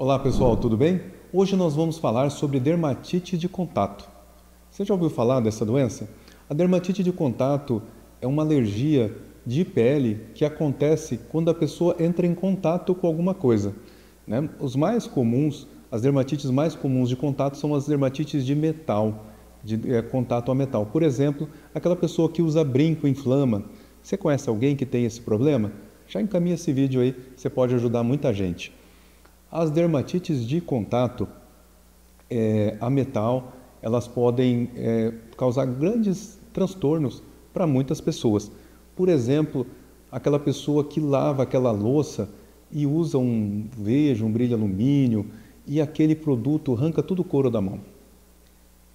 Olá pessoal, tudo bem? Hoje nós vamos falar sobre dermatite de contato. Você já ouviu falar dessa doença? A dermatite de contato é uma alergia de pele que acontece quando a pessoa entra em contato com alguma coisa, né? Os mais comuns, as dermatites mais comuns de contato são as dermatites de metal, de contato a metal. Por exemplo, aquela pessoa que usa brinco inflama. Você conhece alguém que tem esse problema? Já encaminha esse vídeo aí, você pode ajudar muita gente. As dermatites de contato a metal, elas podem causar grandes transtornos para muitas pessoas. Por exemplo, aquela pessoa que lava aquela louça e usa um vejo, um brilho alumínio e aquele produto arranca todo o couro da mão.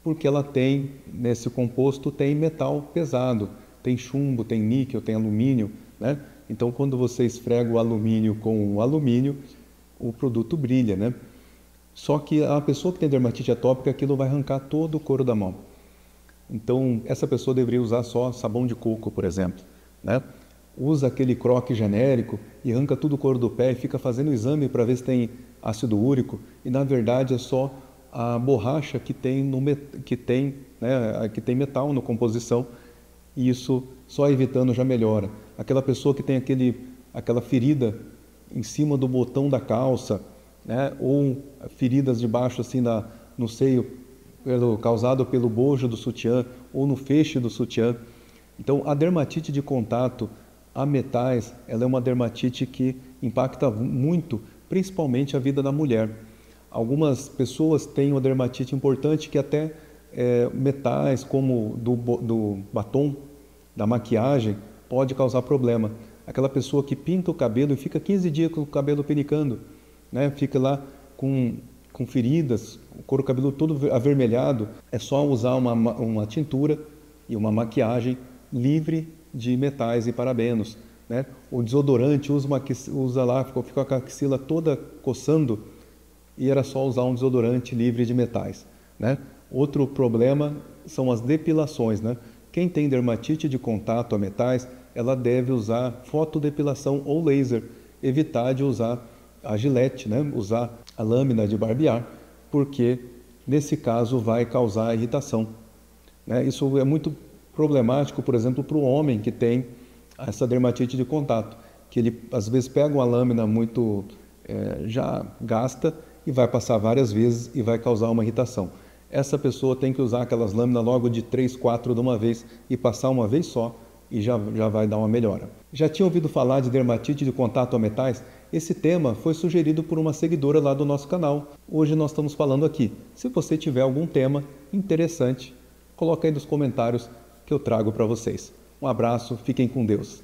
Porque ela tem, nesse composto, tem metal pesado, tem chumbo, tem níquel, tem alumínio, né? Então, quando você esfrega o alumínio com o alumínio, o produto brilha, né? Só que a pessoa que tem dermatite atópica, aquilo vai arrancar todo o couro da mão. Então, essa pessoa deveria usar só sabão de coco, por exemplo, né? Usa aquele croque genérico e arranca tudo o couro do pé e fica fazendo o exame para ver se tem ácido úrico e, na verdade, é só a borracha que tem, que tem metal na composição, e isso só evitando já melhora. Aquela pessoa que tem aquela ferida em cima do botão da calça, né? Ou feridas debaixo assim no seio, causado pelo bojo do sutiã ou no feixe do sutiã. Então, a dermatite de contato a metais, ela é uma dermatite que impacta muito, principalmente a vida da mulher. Algumas pessoas têm uma dermatite importante que até metais como do batom, da maquiagem, pode causar problema. Aquela pessoa que pinta o cabelo e fica 15 dias com o cabelo pinicando, né? Fica lá com feridas, o couro cabeludo todo avermelhado. É só usar uma tintura e uma maquiagem livre de metais e parabenos, né? O desodorante, usa lá, ficou com a axila toda coçando e era só usar um desodorante livre de metais, né? Outro problema são as depilações, né? Quem tem dermatite de contato a metais, ela deve usar fotodepilação ou laser, evitar de usar a gilete, né? Usar a lâmina de barbear, porque nesse caso vai causar irritação, né? Isso é muito problemático, por exemplo, para o homem que tem essa dermatite de contato, que ele às vezes pega uma lâmina muito já gasta e vai passar várias vezes e vai causar uma irritação. Essa pessoa tem que usar aquelas lâminas logo de 3, 4 de uma vez e passar uma vez só, e já vai dar uma melhora. Já tinha ouvido falar de dermatite de contato a metais? Esse tema foi sugerido por uma seguidora lá do nosso canal. Hoje nós estamos falando aqui. Se você tiver algum tema interessante, coloca aí nos comentários que eu trago para vocês. Um abraço, fiquem com Deus.